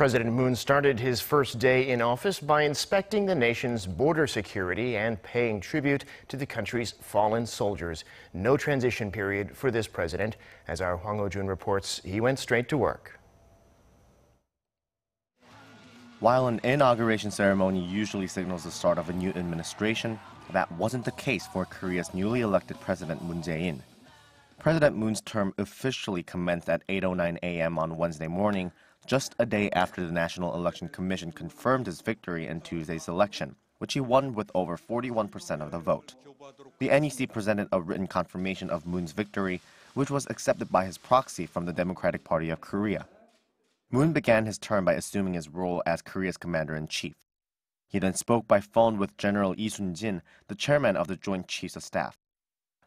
President Moon started his first day in office by inspecting the nation's border security and paying tribute to the country's fallen soldiers. No transition period for this president. As our Hwang Ho-jun reports, he went straight to work. While an inauguration ceremony usually signals the start of a new administration, that wasn't the case for Korea's newly elected president Moon Jae-in. President Moon's term officially commenced at 8:09 a.m. on Wednesday morning, just a day after the National Election Commission confirmed his victory in Tuesday's election, which he won with over 41% of the vote. The NEC presented a written confirmation of Moon's victory, which was accepted by his proxy from the Democratic Party of Korea. Moon began his term by assuming his role as Korea's commander-in-chief. He then spoke by phone with General Lee Sun-jin, the chairman of the Joint Chiefs of Staff.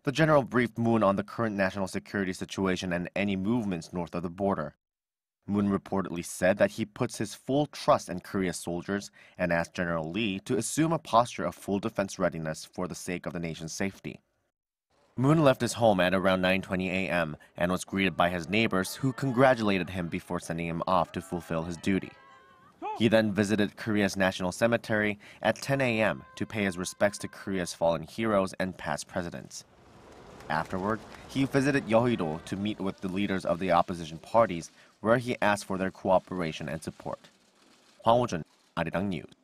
The general briefed Moon on the current national security situation and any movements north of the border. Moon reportedly said that he puts his full trust in Korea's soldiers and asked General Lee to assume a posture of full defense readiness for the sake of the nation's safety. Moon left his home at around 9:20 a.m. and was greeted by his neighbors, who congratulated him before sending him off to fulfill his duty. He then visited Korea's National Cemetery at 10 a.m. to pay his respects to Korea's fallen heroes and past presidents. Afterward, he visited Yeoido to meet with the leaders of the opposition parties, where he asked for their cooperation and support. Hwang Ho-jun, Arirang News.